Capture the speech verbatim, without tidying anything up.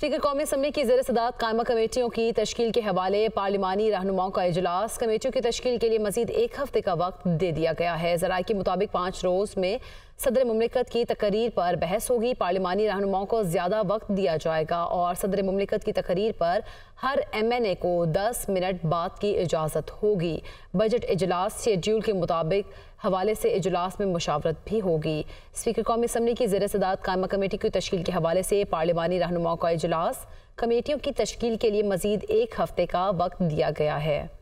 Speaker कौमी assembly की ज़ेर सदारत कायमा कमेटियों की तश्कील के हवाले पार्लिमानी रहनुमाओं का इजलास। कमेटियों की तश्कील के लिए मजीद एक हफ्ते का वक्त दे दिया गया है। ज़राए के मुताबिक पाँच रोज़ में सदर मुमलिकत की तकरीर पर बहस होगी। पार्लिमानी रहनुमाओं को ज़्यादा वक्त दिया जाएगा और सदर मुमलिकत की तकरीर पर हर एम एन ए को दस मिनट बात की इजाज़त होगी। बजट इजलास शेड्यूल के मुताबिक हवाले से इजलास में मुशावरत भी होगी। स्पीकर कौमी असम्बली की ज़ेर सदारत कायमा कमेटी की तश्कील के हवाले से पार्लिमानी रहनुमाओं का इजलास। कमेटियों की तश्कील के लिए मज़ीद एक हफ्ते का वक्त दिया गया है।